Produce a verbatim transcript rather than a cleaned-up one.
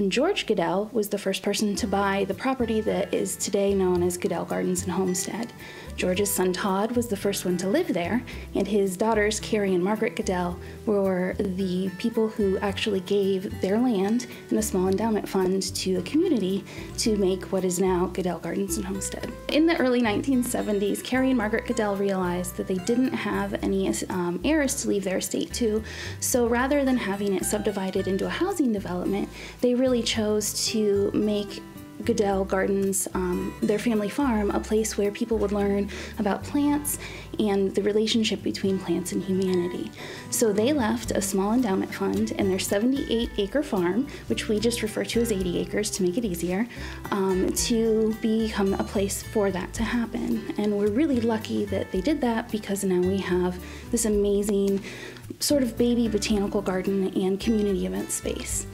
And George Goodell was the first person to buy the property that is today known as Goodell Gardens and Homestead. George's son Todd was the first one to live there, and his daughters Carrie and Margaret Goodell were the people who actually gave their land and a small endowment fund to a community to make what is now Goodell Gardens and Homestead. In the early nineteen seventies, Carrie and Margaret Goodell realized that they didn't have any um, heirs to leave their estate to, so rather than having it subdivided into a housing development, they really chose to make Goodell Gardens, um, their family farm, a place where people would learn about plants and the relationship between plants and humanity. So they left a small endowment fund and their seventy-eight acre farm, which we just refer to as eighty acres to make it easier, um, to become a place for that to happen. And we're really lucky that they did that, because now we have this amazing sort of baby botanical garden and community event space.